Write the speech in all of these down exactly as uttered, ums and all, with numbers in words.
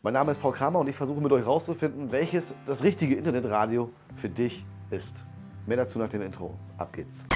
Mein Name ist Paul Kramer und ich versuche mit euch rauszufinden, welches das richtige Internetradio für dich ist. Mehr dazu nach dem Intro. Ab geht's.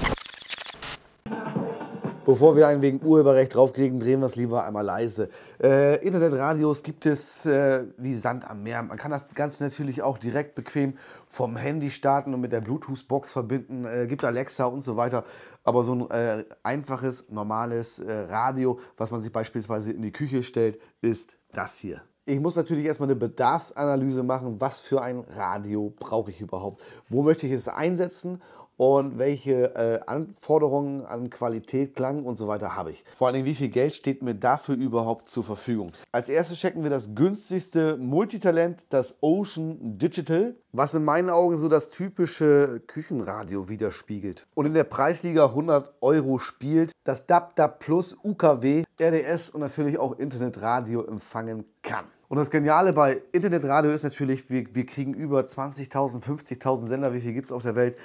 Bevor wir einen wegen Urheberrecht draufkriegen, drehen wir es lieber einmal leise. Äh, Internetradios gibt es äh, wie Sand am Meer. Man kann das Ganze natürlich auch direkt bequem vom Handy starten und mit der Bluetooth-Box verbinden. Äh, gibt Alexa und so weiter. Aber so ein äh, einfaches, normales äh, Radio, was man sich beispielsweise in die Küche stellt, ist das hier. Ich muss natürlich erstmal eine Bedarfsanalyse machen, was für ein Radio brauche ich überhaupt, wo möchte ich es einsetzen und welche äh, Anforderungen an Qualität, Klang und so weiter habe ich. Vor allen Dingen, wie viel Geld steht mir dafür überhaupt zur Verfügung. Als erstes checken wir das günstigste Multitalent, das Ocean Digital, was in meinen Augen so das typische Küchenradio widerspiegelt und in der Preisliga hundert Euro spielt, das D A B, D A B plus, U K W, R D S und natürlich auch Internetradio empfangen kann. Und das Geniale bei Internetradio ist natürlich, wir, wir kriegen über zwanzigtausend, fünfzigtausend Sender, wie viel gibt es auf der Welt,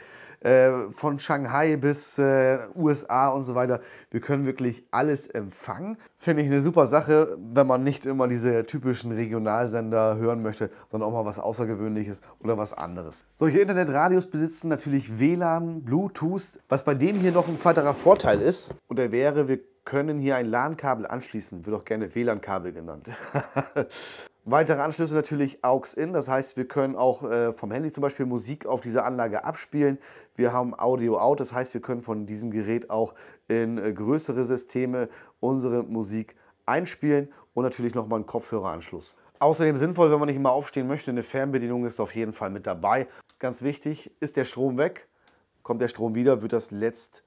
äh, von Shanghai bis äh, U S A und so weiter. Wir können wirklich alles empfangen. Finde ich eine super Sache, wenn man nicht immer diese typischen Regionalsender hören möchte, sondern auch mal was Außergewöhnliches oder was anderes. Solche Internetradios besitzen natürlich W L A N, Bluetooth, was bei dem hier noch ein weiterer Vorteil ist. Und der wäre, wir können hier ein L A N-Kabel anschließen, wird auch gerne W L A N-Kabel genannt. Weitere Anschlüsse natürlich A U X-In, das heißt, wir können auch äh, vom Handy zum Beispiel Musik auf dieser Anlage abspielen. Wir haben Audio-Out, das heißt, wir können von diesem Gerät auch in äh, größere Systeme unsere Musik einspielen und natürlich nochmal einen Kopfhöreranschluss. Außerdem sinnvoll, wenn man nicht immer aufstehen möchte, eine Fernbedienung ist auf jeden Fall mit dabei. Ganz wichtig, ist der Strom weg, kommt der Strom wieder, wird das letzt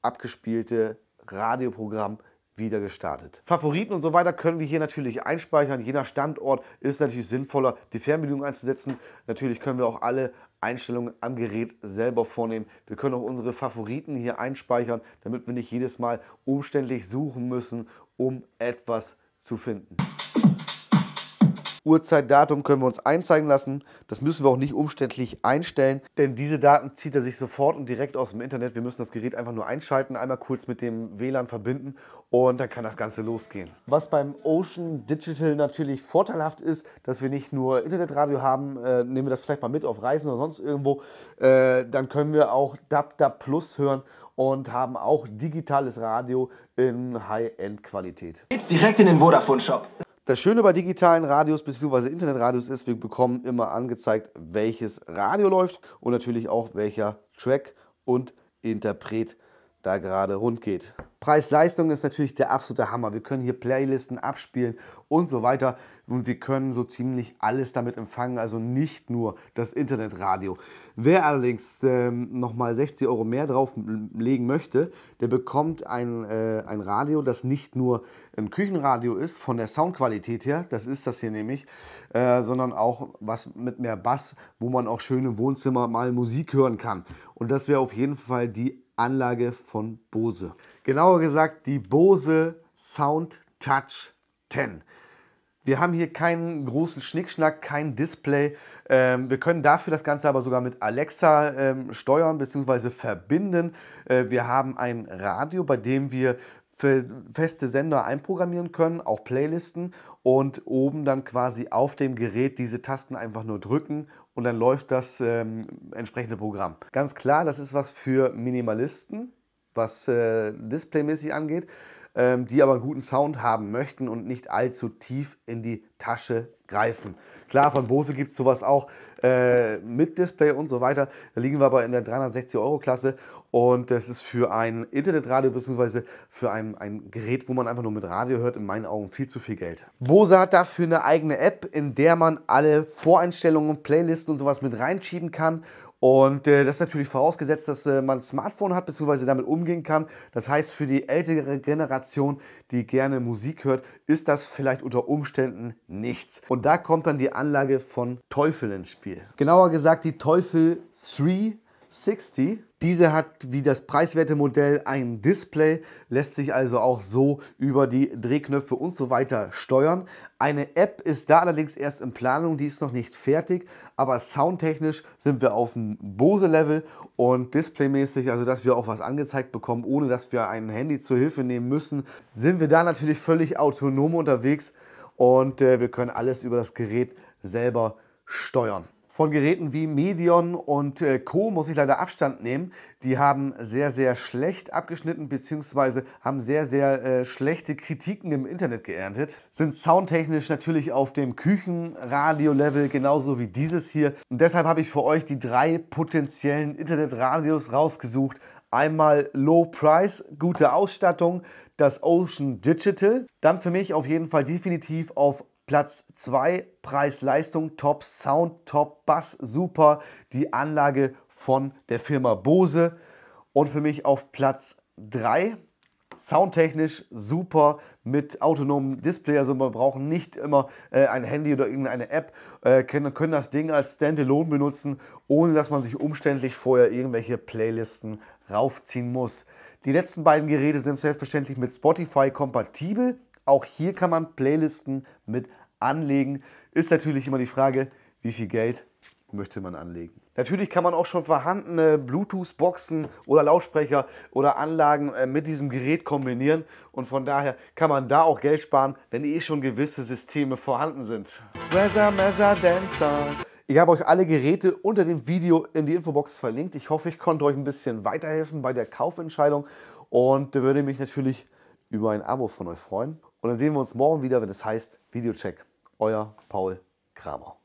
abgespielte Radioprogramm wieder gestartet. Favoriten und so weiter können wir hier natürlich einspeichern. Je nach Standort ist es natürlich sinnvoller, die Fernbedienung einzusetzen. Natürlich können wir auch alle Einstellungen am Gerät selber vornehmen. Wir können auch unsere Favoriten hier einspeichern, damit wir nicht jedes Mal umständlich suchen müssen, um etwas zu finden. Uhrzeit, Datum können wir uns anzeigen lassen. Das müssen wir auch nicht umständlich einstellen, denn diese Daten zieht er sich sofort und direkt aus dem Internet. Wir müssen das Gerät einfach nur einschalten, einmal kurz mit dem W L A N verbinden und dann kann das Ganze losgehen. Was beim Ocean Digital natürlich vorteilhaft ist, dass wir nicht nur Internetradio haben, äh, nehmen wir das vielleicht mal mit auf Reisen oder sonst irgendwo, äh, dann können wir auch D A B, D A B plus hören und haben auch digitales Radio in High-End-Qualität. Jetzt direkt in den Vodafone-Shop. Das Schöne bei digitalen Radios bzw. Internetradios ist, wir bekommen immer angezeigt, welches Radio läuft und natürlich auch welcher Track und Interpret da gerade rund geht. Preis-Leistung ist natürlich der absolute Hammer. Wir können hier Playlisten abspielen und so weiter und wir können so ziemlich alles damit empfangen, also nicht nur das Internetradio. Wer allerdings ähm, nochmal sechzig Euro mehr drauflegen möchte, der bekommt ein, äh, ein Radio, das nicht nur ein Küchenradio ist, von der Soundqualität her, das ist das hier nämlich, äh, sondern auch was mit mehr Bass, wo man auch schön im Wohnzimmer mal Musik hören kann. Und das wäre auf jeden Fall die Anlage von Bose. Genauer gesagt die Bose Sound Touch zehn. Wir haben hier keinen großen Schnickschnack, kein Display. Ähm, wir können dafür das Ganze aber sogar mit Alexa ähm, steuern bzw. verbinden. Äh, wir haben ein Radio, bei dem wir für feste Sender einprogrammieren können, auch Playlisten und oben dann quasi auf dem Gerät diese Tasten einfach nur drücken und dann läuft das ähm, entsprechende Programm. Ganz klar, das ist was für Minimalisten, was äh, displaymäßig angeht, ähm, die aber einen guten Sound haben möchten und nicht allzu tief in die Tasche greifen. Klar, von Bose gibt es sowas auch äh, mit Display und so weiter. Da liegen wir aber in der dreihundertsechzig Euro Klasse und das ist für ein Internetradio bzw. für ein, ein Gerät, wo man einfach nur mit Radio hört, in meinen Augen viel zu viel Geld. Bose hat dafür eine eigene App, in der man alle Voreinstellungen, Playlisten und sowas mit reinschieben kann. Und äh, das ist natürlich vorausgesetzt, dass äh, man ein Smartphone hat bzw. damit umgehen kann. Das heißt, für die ältere Generation, die gerne Musik hört, ist das vielleicht unter Umständen nichts. Und da kommt dann die Anlage von Teufel ins Spiel. Genauer gesagt die Teufel dreihundertsechzig. Diese hat wie das preiswerte Modell ein Display, lässt sich also auch so über die Drehknöpfe und so weiter steuern. Eine App ist da allerdings erst in Planung, die ist noch nicht fertig, aber soundtechnisch sind wir auf dem Bose-Level und displaymäßig, also dass wir auch was angezeigt bekommen, ohne dass wir ein Handy zur Hilfe nehmen müssen, sind wir da natürlich völlig autonom unterwegs. und äh, wir können alles über das Gerät selber steuern. Von Geräten wie Medion und Co. muss ich leider Abstand nehmen. Die haben sehr, sehr schlecht abgeschnitten bzw. haben sehr, sehr äh, schlechte Kritiken im Internet geerntet. Sind soundtechnisch natürlich auf dem Küchenradio-Level genauso wie dieses hier. Und deshalb habe ich für euch die drei potenziellen Internetradios rausgesucht. Einmal Low Price, gute Ausstattung, das Ocean Digital. Dann für mich auf jeden Fall definitiv auf Platz zwei, Preis-Leistung, top, Sound, top, Bass, super, die Anlage von der Firma Bose. Und für mich auf Platz drei, soundtechnisch super, mit autonomem Display, also wir brauchen nicht immer äh, ein Handy oder irgendeine App, äh, können, können das Ding als Standalone benutzen, ohne dass man sich umständlich vorher irgendwelche Playlisten raufziehen muss. Die letzten beiden Geräte sind selbstverständlich mit Spotify kompatibel. Auch hier kann man Playlisten mit anlegen. Ist natürlich immer die Frage, wie viel Geld möchte man anlegen. Natürlich kann man auch schon vorhandene Bluetooth-Boxen oder Lautsprecher oder Anlagen mit diesem Gerät kombinieren. Und von daher kann man da auch Geld sparen, wenn eh schon gewisse Systeme vorhanden sind. Ich habe euch alle Geräte unter dem Video in die Infobox verlinkt. Ich hoffe, ich konnte euch ein bisschen weiterhelfen bei der Kaufentscheidung und würde mich natürlich über ein Abo von euch freuen. Und dann sehen wir uns morgen wieder, wenn es heißt Videocheck. Euer Paul Kramer.